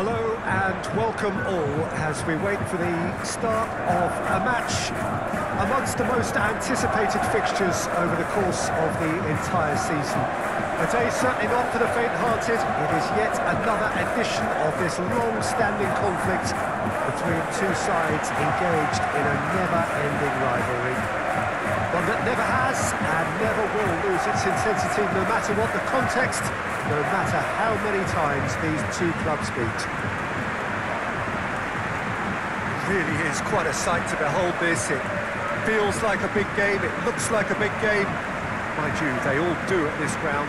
Hello and welcome all as we wait for the start of a match amongst the most anticipated fixtures over the course of the entire season. A day certainly not for the faint-hearted. It is yet another edition of this long-standing conflict between two sides engaged in a never-ending rivalry. One that never has and never will lose its intensity, no matter what the context, no matter how many times these two clubs meet. It really is quite a sight to behold this. It feels like a big game, it looks like a big game. Mind you, they all do at this ground.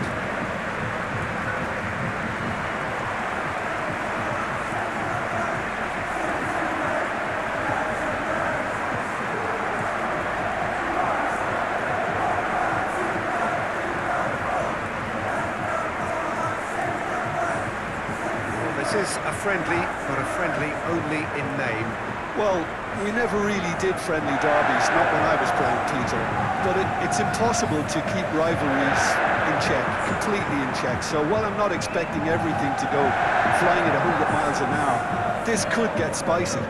This is a friendly, but a friendly only in name. Well, we never really did friendly derbies, not when I was playing Peter. But it's impossible to keep rivalries in check, completely in check. So while I'm not expecting everything to go flying at 100 miles an hour, this could get spicy.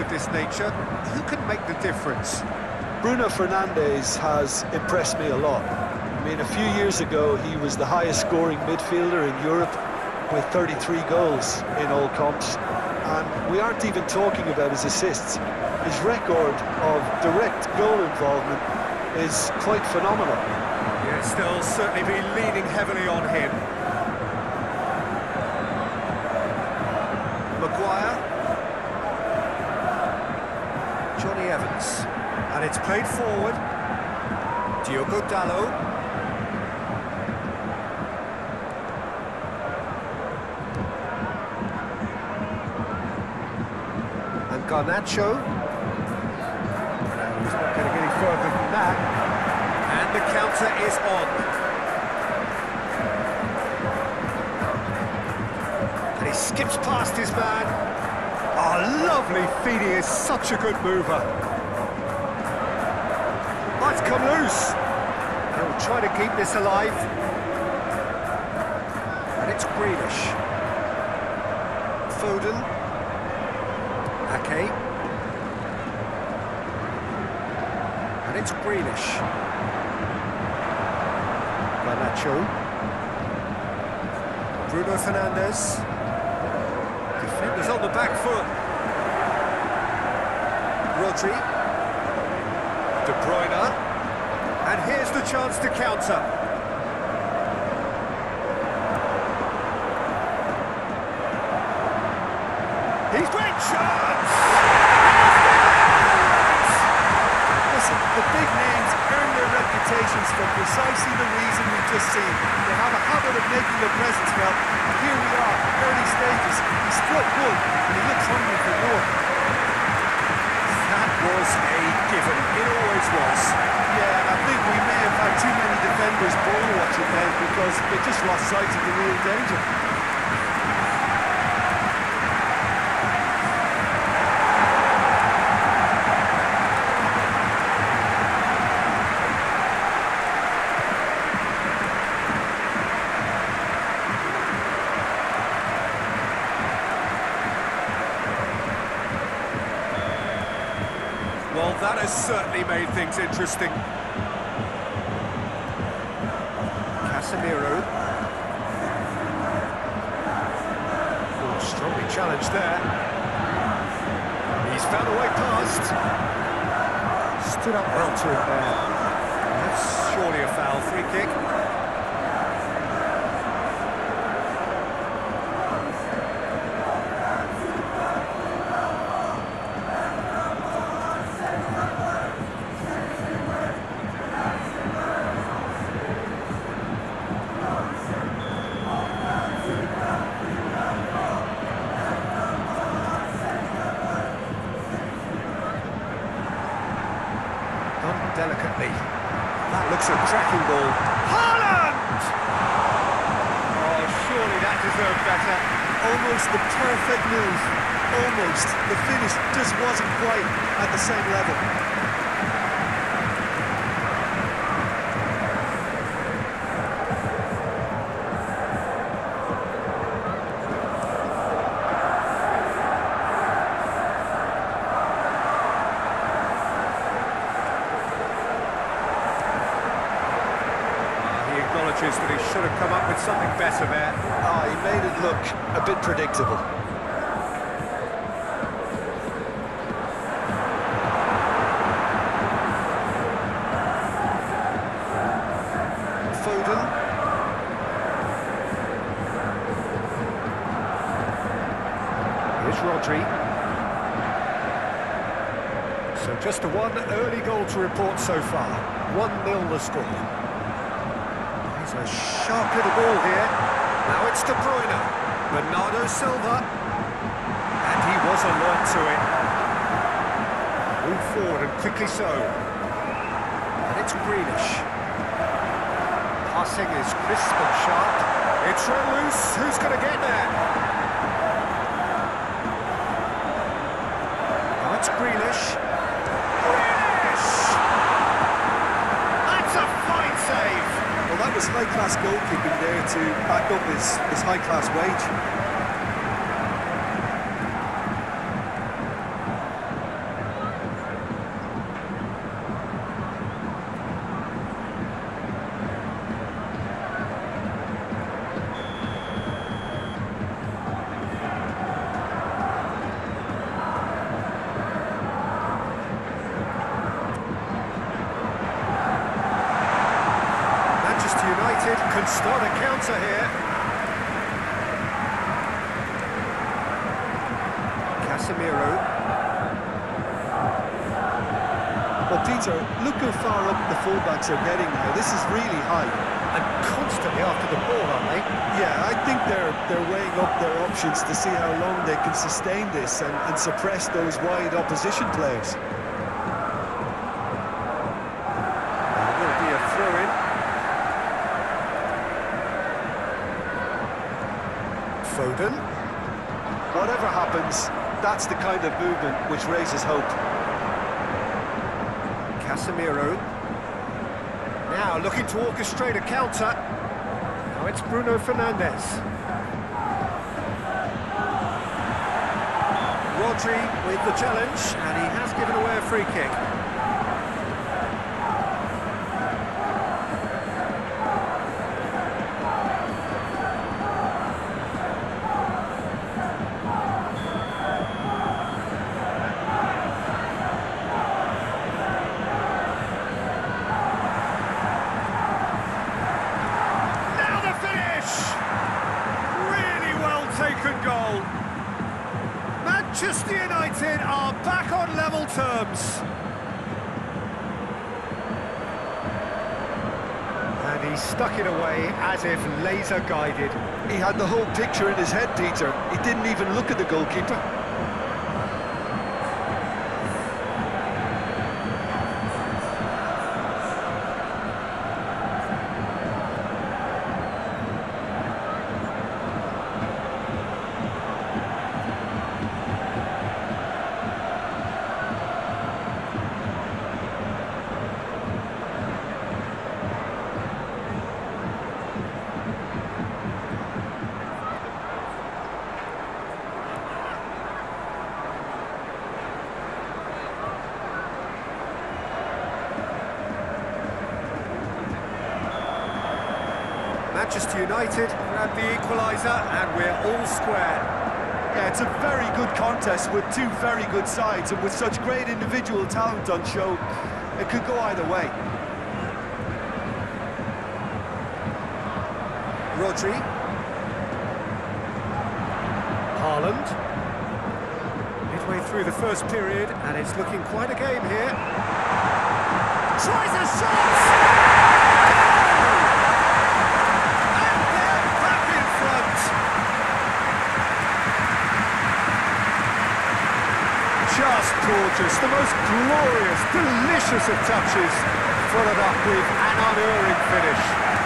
Of this nature, who can make the difference? Bruno Fernandes has impressed me a lot. I mean, a few years ago he was the highest scoring midfielder in Europe with 33 goals in all comps, and we aren't even talking about his assists. His record of direct goal involvement is quite phenomenal. Yes, they'll certainly be leaning heavily on him. Maguire. Johnny Evans, and it's played forward. Diogo Dalot. And Garnacho. He's not getting any further than that. And the counter is on. And he skips past his man. Oh, lovely feeding, is such a good mover. Might come loose. He'll try to keep this alive. And it's Grealish. Foden. Ake. And it's Grealish. Garnacho. Bruno Fernandes. Defenders on the back foot. Rodri, De Bruyne, and here's the chance to counter. He's great chance! Listen, the big names earn their reputations for precisely the reason we've just seen. They have a habit of making their presence felt. Here we are, early stages. He struck one, and he looks hungry for more. Was a given, it always was. Yeah, I think we may have had too many defenders ball watching then, because they just lost sight of the real danger. Well, that has certainly made things interesting. Casemiro. Oh, strongly challenged there. He's found a way past. Stood up well to it there. That's surely a foul. Free kick. delicately. That looks a cracking ball. Haaland! Oh, surely that deserved better. Almost the perfect move. Almost. The finish just wasn't quite at the same level. That he should have come up with something better there. Oh, he made it look a bit predictable. Foden. Here's Rodri. So just one early goal to report so far. 1-0 the score. A sharp little ball here. Now it's De Bruyne. Bernardo Silva. And he was alert to it. Move forward and quickly so. And it's Grealish. Passing is crisp and sharp. It's run loose. Who's going to get there? Now it's Grealish. That was high-class goalkeeping there to back up his high-class wage. Can start a counter here. Casemiro. Well, Peter, look how far up the fullbacks are getting here. This is really high. And constantly after the ball, aren't they? Yeah, I think they're weighing up their options to see how long they can sustain this and suppress those wide opposition players. Foden. Whatever happens, that's the kind of movement which raises hope. Casemiro. Now looking to orchestrate a counter. Now it's Bruno Fernandes. Rodri with the challenge, and he has given away a free kick. Manchester United are back on level terms. And he stuck it away as if laser guided. He had the whole picture in his head, Peter. He didn't even look at the goalkeeper. Manchester United grab the equaliser and we're all square. Yeah, it's a very good contest with two very good sides and with such great individual talent on show, it could go either way. Rodri. Haaland. Midway through the first period and it's looking quite a game here. Tries a shot! Just gorgeous, the most glorious, delicious. vicious of touches, followed up with an unerring finish.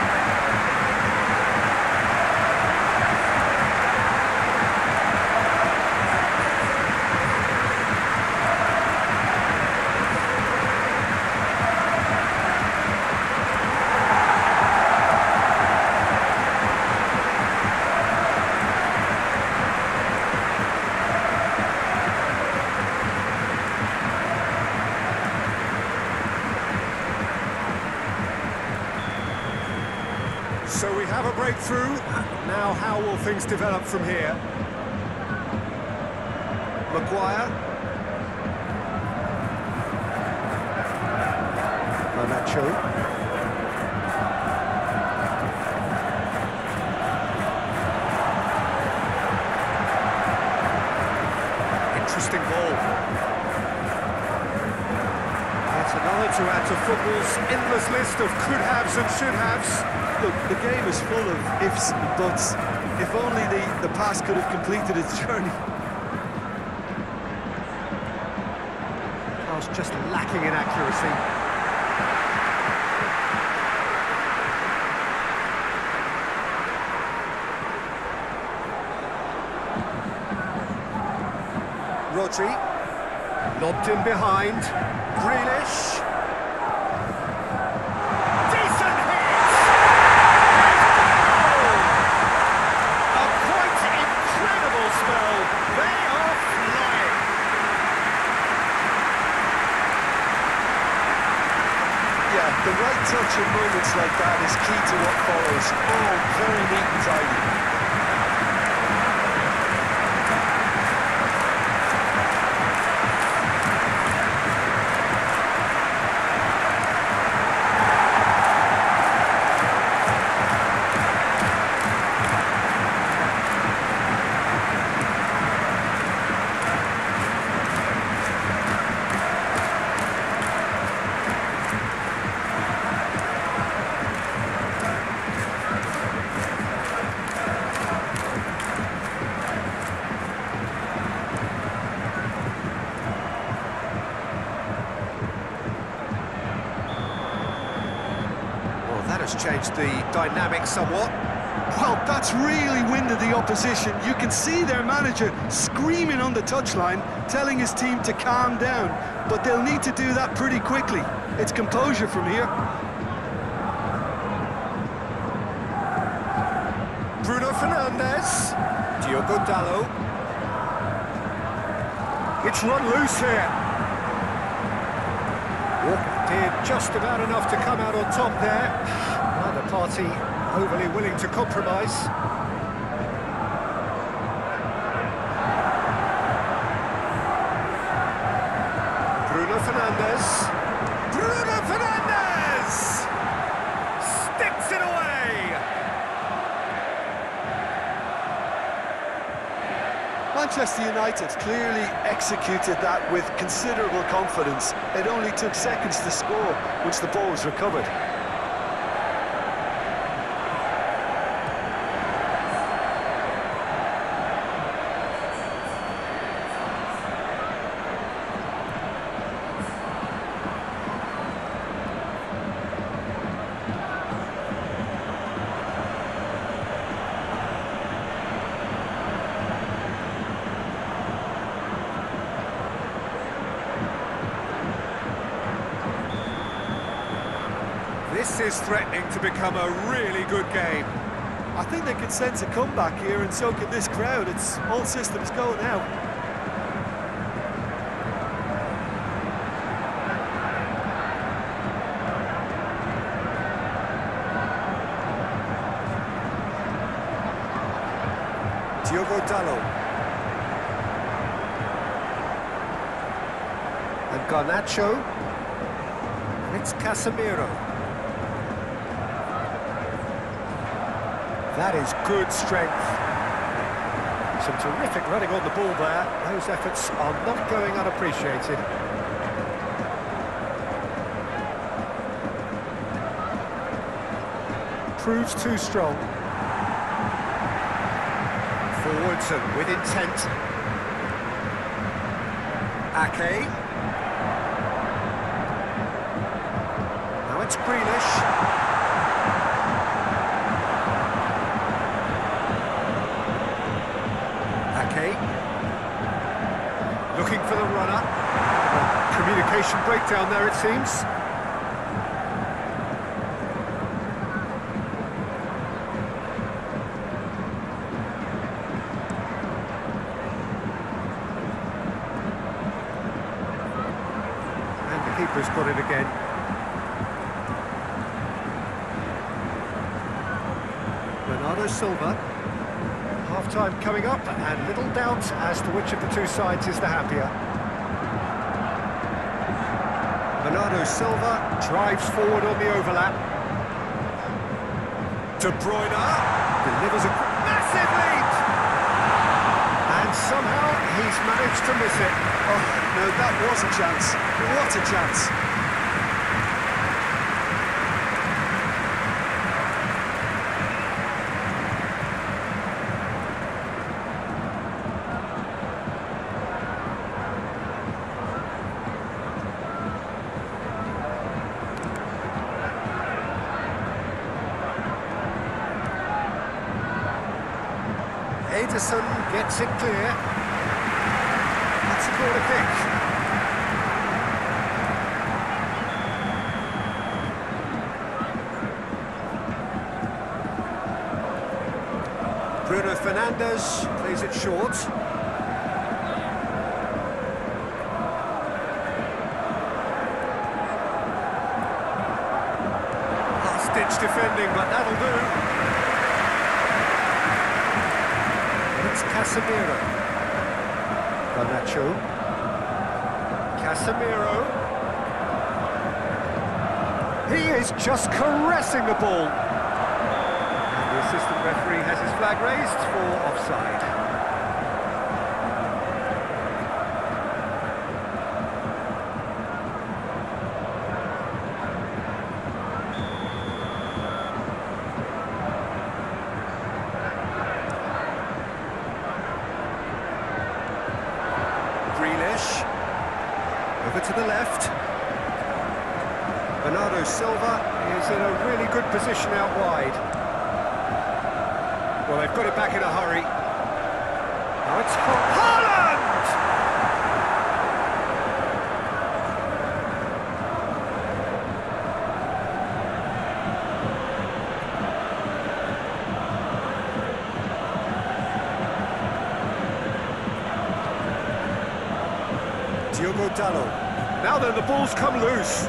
So we have a breakthrough. Now how will things develop from here? Maguire. Garnacho. Interesting ball. That's another to add to football's endless list of could-haves and should-haves. Look, the game is full of ifs and buts. If only the pass could have completed its journey. Pass just lacking in accuracy. Rodri, lobbed in behind. Grealish. The right touch in moments like that is key to what follows. Oh, very neat and tidy. Changed the dynamic somewhat. Well, that's really winded the opposition. You can see their manager screaming on the touchline, telling his team to calm down, but they'll need to do that pretty quickly. It's composure from here. Bruno Fernandes. Diogo Dalot. It's run loose here. Walker did just about enough to come out on top there. Another party overly willing to compromise. Bruno Fernandes. Bruno Fernandes! Sticks it away! Manchester United clearly executed that with considerable confidence. It only took seconds to score once the ball was recovered. This is threatening to become a really good game. I think they can sense a comeback here, and so can this crowd. It's all systems go now. Diogo Dalot. And Garnacho. And it's Casemiro. That is good strength. Some terrific running on the ball there. Those efforts are not going unappreciated. Proves too strong. Forwards and with intent. Ake. It's Grealish. Ake. Looking for the runner. Communication breakdown there, it seems. And the keeper's got it again. Bernardo Silva. Half-time coming up, and little doubt as to which of the two sides is the happier. Bernardo Silva drives forward on the overlap. De Bruyne delivers a massive lead! And somehow he's managed to miss it. Oh, no, that was a chance. What a chance. Edison gets it clear. That's a corner kick. Bruno Fernandes plays it short. Last-ditch defending, but that'll do. Casemiro. Garnacho. Casemiro. He is just caressing the ball. And the assistant referee has his flag raised for offside. Over to the left. Bernardo Silva is in a really good position out wide. Well, they've got it back in a hurry. Now it's for Haaland! Diogo Dalot. Now then, the ball's come loose.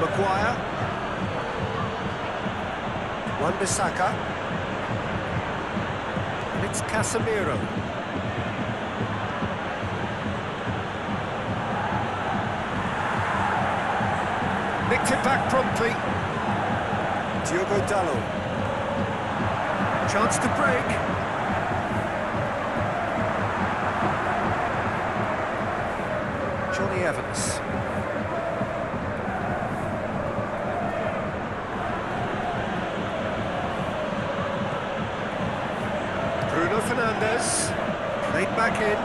Maguire. Wan-Bissaka. And it's Casemiro. Nicked it back promptly. Diogo Dalot. Chance to break. Johnny Evans. Bruno Fernandes played back in.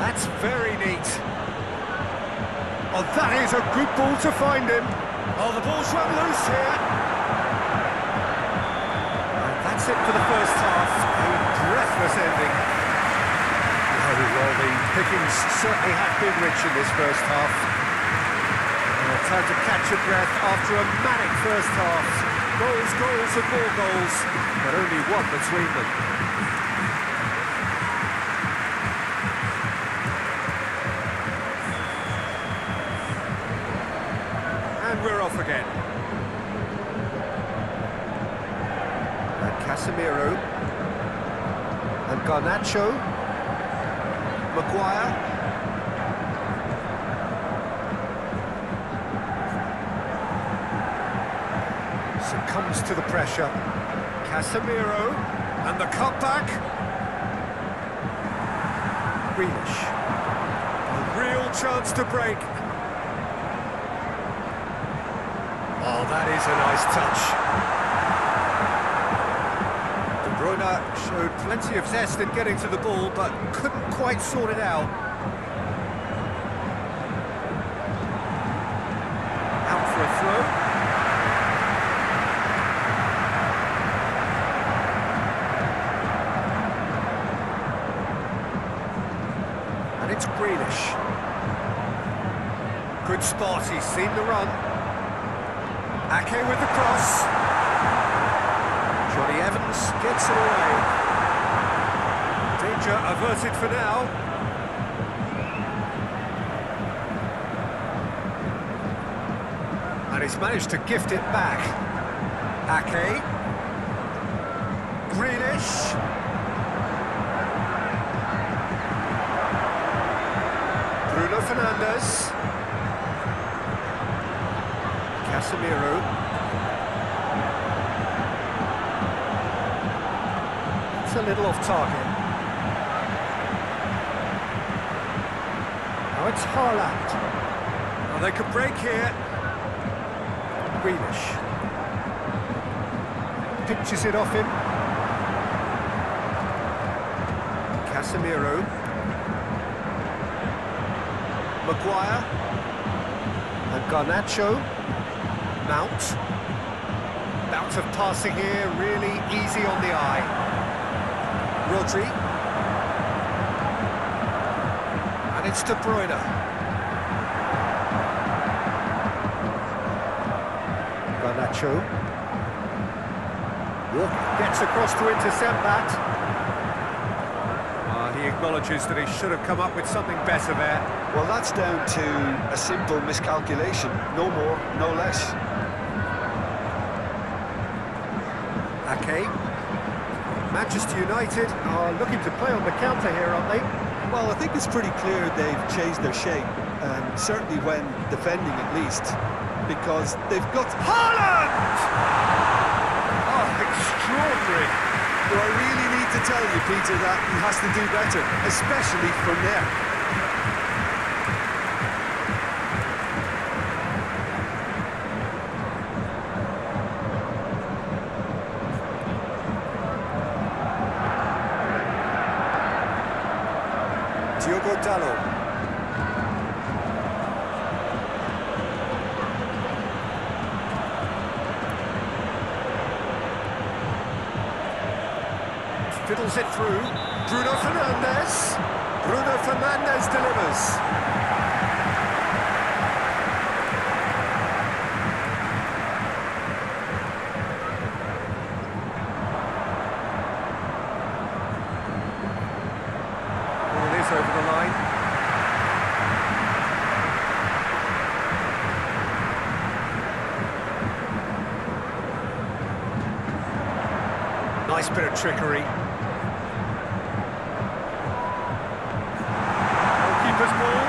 That's very neat. Oh, that is a good ball to find him. Oh, the ball's run loose here. That's it for the first half, a breathless ending. Well, the pickings certainly have been rich in this first half. Time to catch your breath after a manic first half. Goals, goals and more goals, but only one between them. Casemiro and Garnacho. Maguire. Succumbs to the pressure. Casemiro and the cutback. Grealish. A real chance to break. Oh, that is a nice touch. corner showed plenty of zest in getting to the ball, but couldn't quite sort it out. Out for a throw. And it's Grealish. Good spot, he's seen the run. Ake with the cross. Johnny Evans gets it away. Danger averted for now. And he's managed to gift it back. Ake. Grealish. Bruno Fernandes. Casemiro. A little off target. Now it's Haaland. Well, they could break here. Grealish pitches it off him. Casemiro. Maguire. And Garnacho. Mount. Bouts of passing here, really easy on the eye. Rodri, and it's De Bruyne. Garnacho. Walker gets across to intercept that. He acknowledges that he should have come up with something better there. Well, that's down to a simple miscalculation, no more, no less. Ake. Manchester United are looking to play on the counter here, aren't they? Well, I think it's pretty clear they've changed their shape, certainly when defending at least, because they've got Haaland! Oh, extraordinary! Well, I really need to tell you, Peter, that he has to do better, especially from there. Diogo Dalot. Fiddles it through. Bruno Fernandes. Bruno Fernandes delivers. Nice bit of trickery. Goalkeeper's ball.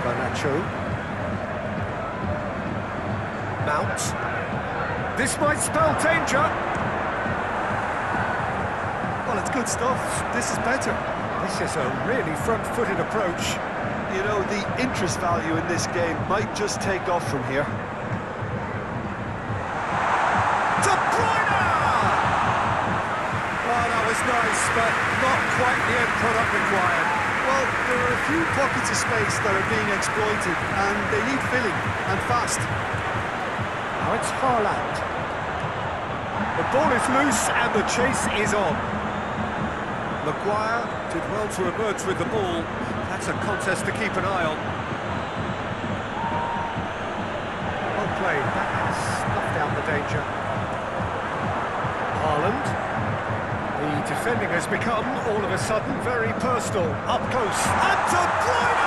Garnacho. Mount. This might spell danger. Well, it's good stuff. This is better. This is a really front-footed approach. You know, the interest value in this game might just take off from here. Nice, but not quite the end product required. Well, there are a few pockets of space that are being exploited, and they need filling, and fast. Now it's Haaland. The ball is loose, and the chase is on. Maguire did well to emerge with the ball. That's a contest to keep an eye on. Well played, that has snuffed out the danger. Haaland. The defending has become, all of a sudden, very personal. Up close, and De Bruyne!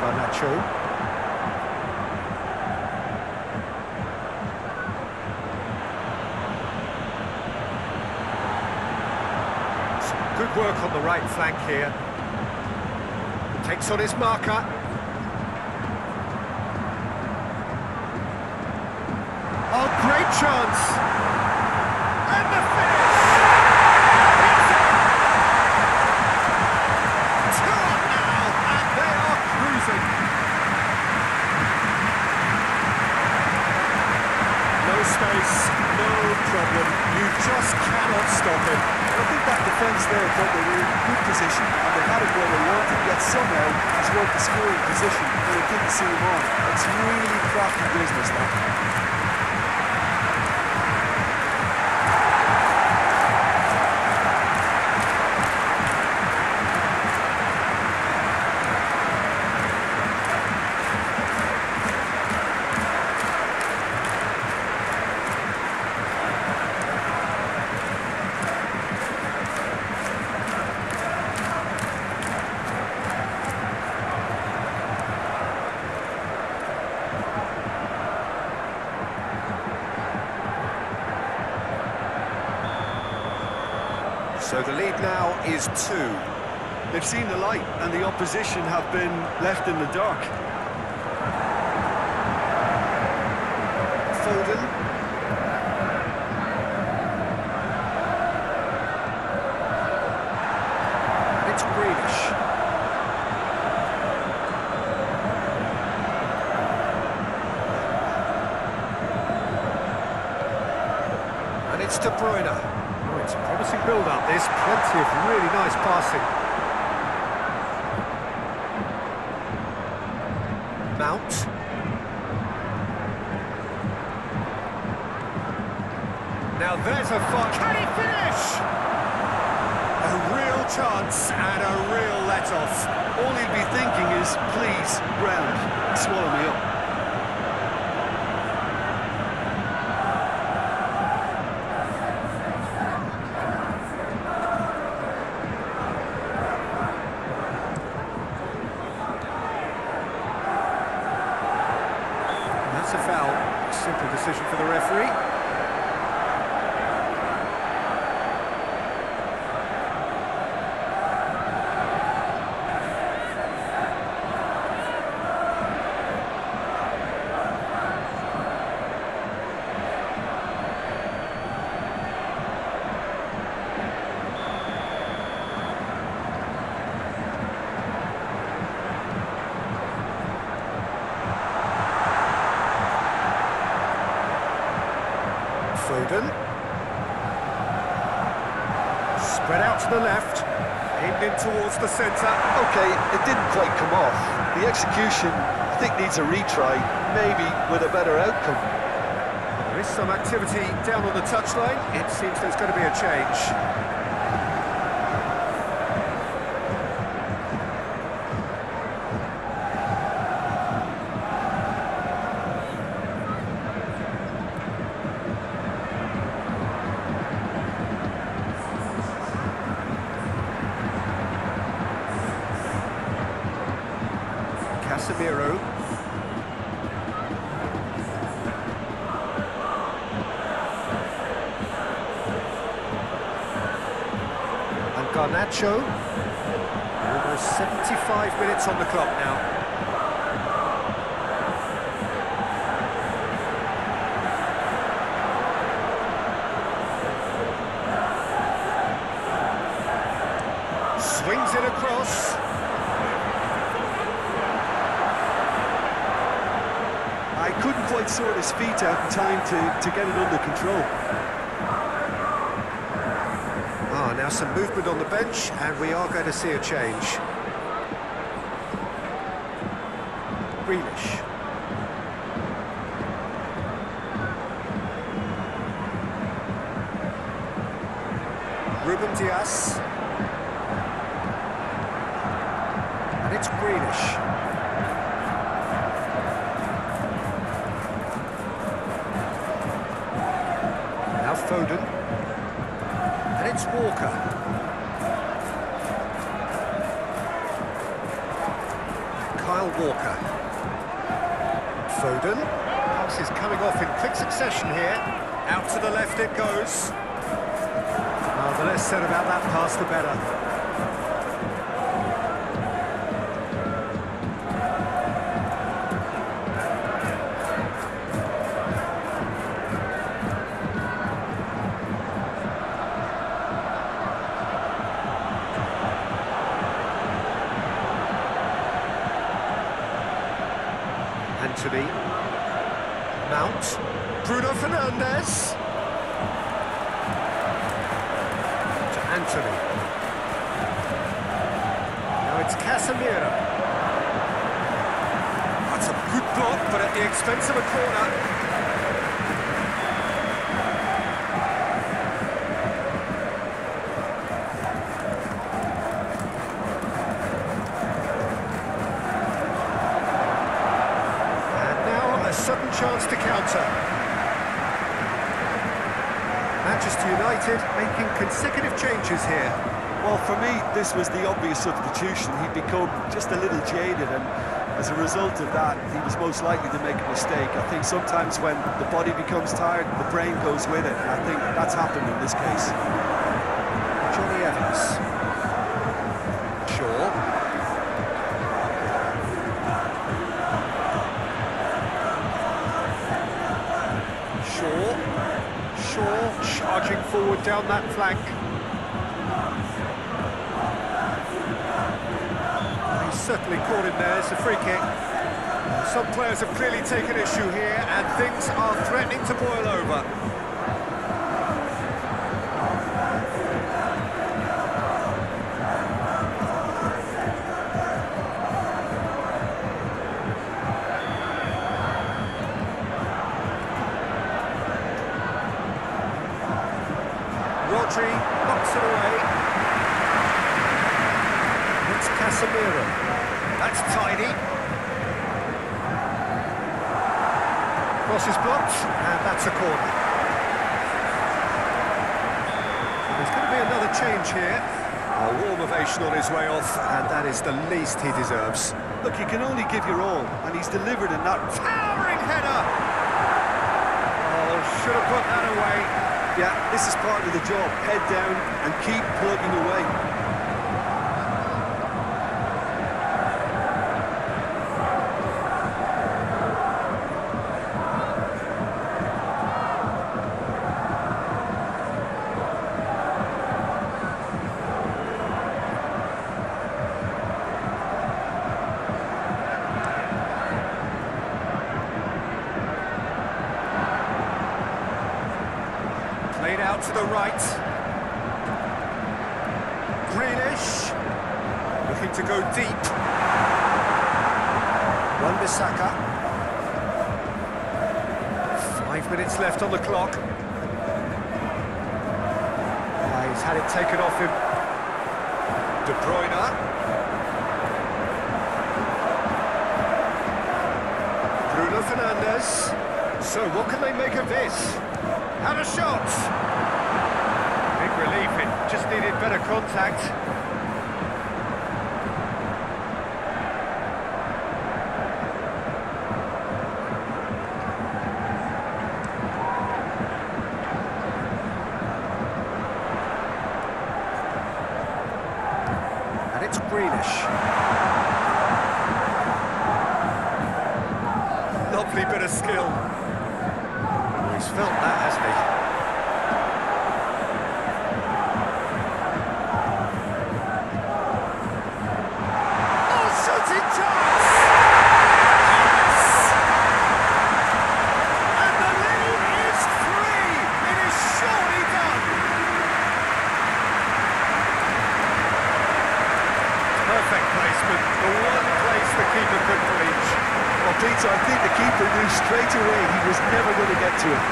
Garnacho. Some good work on the right flank here. Takes on his marker. A great chance, and the finish! It's in! Two up now, and they are cruising! Yankees there thought they were in good position and they had it where they wanted, yet somehow he's worked the scoring position and it didn't seem on. It's really crafty business that. So the lead now is 2. They've seen the light and the opposition have been left in the dark. Foden. And it's Grealish. And it's De Bruyne. It's a promising build-up, this. Plenty of really nice passing. Mount. Now there's a fun. Can he finish? A real chance and a real let-off. All he'd be thinking is, please, ground, swallow me up. For the referee. Foden. Spread out to the left, aimed in towards the centre. Okay, it didn't quite come off. The execution, I think, needs a retry, maybe with a better outcome. There is some activity down on the touchline. It seems there's going to be a change. Bero. And Garnacho. Almost 75 minutes on the clock now. Swings it across. Couldn't quite sort his feet out in time to get it under control. Ah, now some movement on the bench, and we are going to see a change. Grealish. Ruben Dias. And it's Grealish. Foden, and it's Walker. Kyle Walker. Foden. Passes coming off in quick succession here. Out to the left it goes. Oh, the less said about that pass, the better. Mount, Bruno Fernandes to Antony. Casemiro. That's a good block, but at the expense of a corner. Chance to counter. Manchester United making consecutive changes here. Well, for me, this was the obvious substitution. He'd become just a little jaded, and as a result of that, he was most likely to make a mistake. I think sometimes when the body becomes tired, the brain goes with it, and I think that's happened in this case. Johnny Evans. Shaw. Charging forward down that flank. He's certainly caught him there, it's a free kick. Some players have clearly taken issue here and things are threatening to boil over. Rodri knocks it away. It's Casemiro. That's tidy. Cross is blocked, and that's a corner. There's going to be another change here. A warm ovation on his way off, and that is the least he deserves. Look, you can only give your all, and he's delivered in that towering header. Oh, should have put that away. Yeah, this is part of the job. Head down and keep plugging away. Played out to the right. Grealish. Looking to go deep. Wan-Bissaka. 5 minutes left on the clock. Oh, he's had it taken off him. De Bruyne. Bruno Fernandes. So what can they make of this? And a shot! Big relief, it just needed better contact. And it's Grealish. Lovely bit of skill. He's felt that, hasn't he? Oh, shooting chance! Yes! And the lead is free! It is surely done! Perfect placement, the one place the keeper couldn't reach. Well, Peter, I think the keeper knew straight away he was never going to get to it.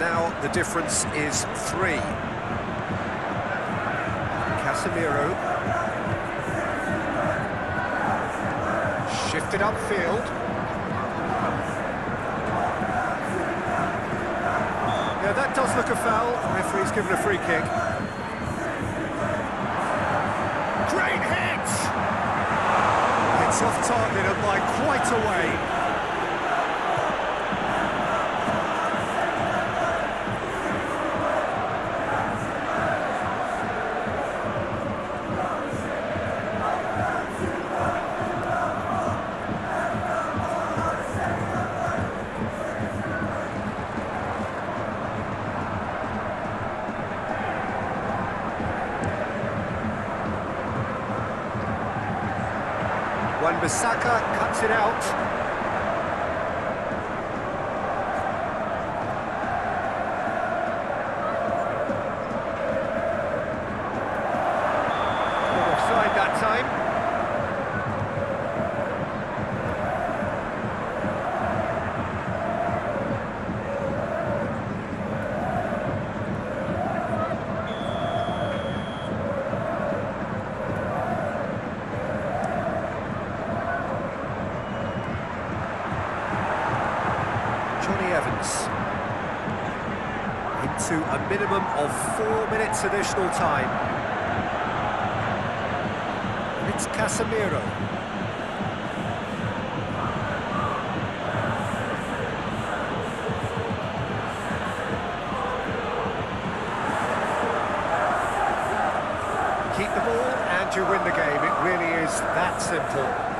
Now the difference is 3. Casemiro. Shifted upfield. Yeah, that does look a foul. Referee's given a free kick. Great hit! It's off target and by quite a way. Wan-Bissaka cuts it out. Offside that time. Johnny Evans into a minimum of 4 minutes additional time. And it's Casemiro. Keep the ball and you win the game. It really is that simple.